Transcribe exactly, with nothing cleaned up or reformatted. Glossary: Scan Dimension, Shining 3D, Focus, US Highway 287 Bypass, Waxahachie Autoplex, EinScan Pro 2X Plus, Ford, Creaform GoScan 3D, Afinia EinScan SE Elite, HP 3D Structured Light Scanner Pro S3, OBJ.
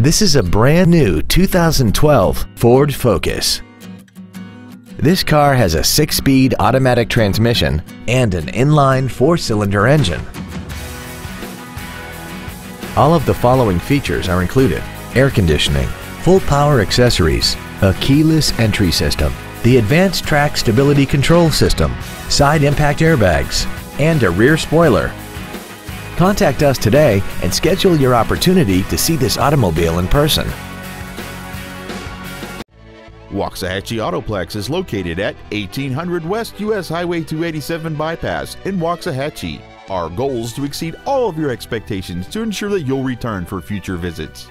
This is a brand new two thousand twelve Ford Focus. This car has a six-speed automatic transmission and an inline four-cylinder engine. All of the following features are included: air conditioning, full power accessories, a keyless entry system, the advanced track stability control system, side impact airbags, and a rear spoiler. Contact us today and schedule your opportunity to see this automobile in person. Waxahachie Autoplex is located at eighteen hundred West U S Highway two eighty-seven Bypass in Waxahachie. Our goal is to exceed all of your expectations to ensure that you'll return for future visits.